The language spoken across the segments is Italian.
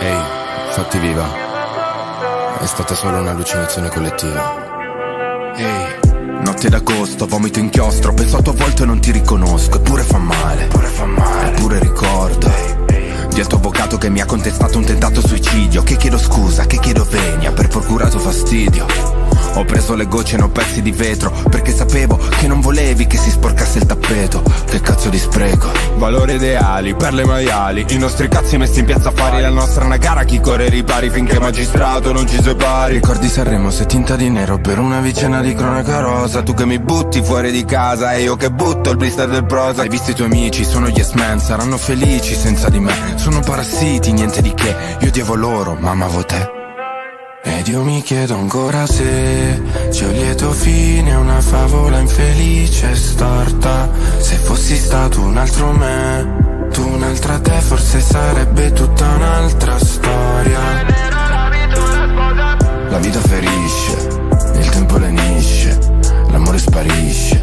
Ehi, fatti viva. È stata solo un'allucinazione collettiva. Ehi. Notte d'agosto, vomito inchiostro. Penso a tua volta e non ti riconosco. Eppure fa male, eppure fa male, eppure ricordo del tuo avvocato che mi ha contestato un tentato suicidio. Che chiedo scusa, che chiedo venia per procurato fastidio. Ho preso le gocce, ne ho pezzi di vetro, perché sapevo che non volevi che si sporcasse il tappeto. Che cazzo di spreco. Valori ideali, perle maiali, i nostri cazzi messi in piazza a fare. La nostra è una gara, chi corre ripari, finché magistrato non ci separi. Ricordi Sanremo se tinta di nero per una vicenda di cronaca rosa. Tu che mi butti fuori di casa e io che butto il blister del prosa. Hai visto i tuoi amici, sono yes man, saranno felici senza di me. Sono parassiti, niente di che, io odiavo loro, ma amavo te. Ed io mi chiedo ancora se c'è un lieto fine, una favola infelice e storta. Se fossi stato un altro me, tu un'altra te, forse sarebbe tutta un'altra storia. La vita ferisce, il tempo lenisce, l'amore sparisce,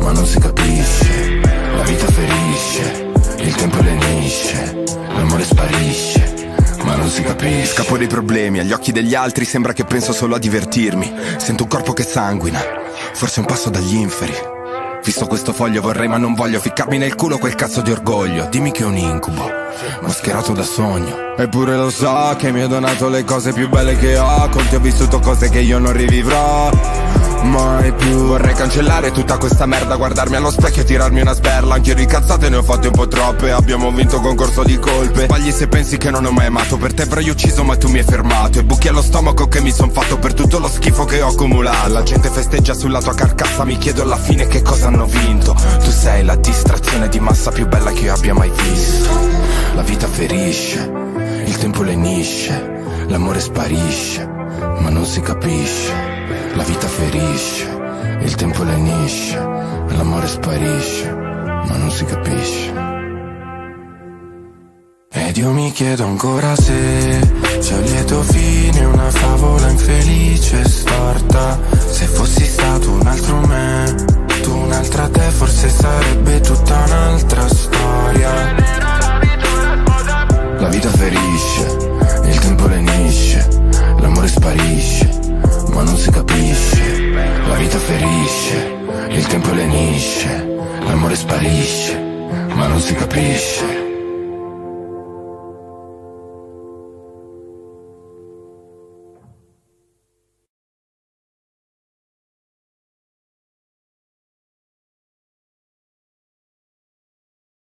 ma non si capisce. La vita ferisce, il tempo lenisce, l'amore sparisce, ma non si capisce. Scappo dei problemi, agli occhi degli altri sembra che penso solo a divertirmi. Sento un corpo che sanguina, forse un passo dagli inferi. Visto questo foglio vorrei ma non voglio ficcarmi nel culo quel cazzo di orgoglio. Dimmi che è un incubo, mascherato da sogno. Eppure lo so che mi hai donato le cose più belle che ho. Con te ho vissuto cose che io non rivivrò mai più. Vorrei cancellare tutta questa merda, guardarmi allo specchio e tirarmi una sberla. Anch'io di cazzate ne ho fatte un po' troppe, abbiamo vinto concorso di colpe. Sbagli se pensi che non ho mai amato, per te avrei ucciso ma tu mi hai fermato. E buchi allo stomaco che mi son fatto per tutto lo schifo che ho accumulato. La gente festeggia sulla tua carcassa, mi chiedo alla fine che cosa hanno vinto. Tu sei la distrazione di massa più bella che io abbia mai visto. La vita ferisce, il tempo lenisce, l'amore sparisce, ma non si capisce. La vita ferisce, il tempo lenisce, l'amore sparisce, ma non si capisce. Ed io mi chiedo ancora se c'è un lieto fine, una favola infelice e storta. Se fossi stato un altro me, tu un'altra te, forse sarebbe tutta un'altra storia. La vita ferisce, il tempo lenisce, l'amore sparisce, ma non si capisce. La vita ferisce, il tempo lenisce, l'amore sparisce, ma non si capisce.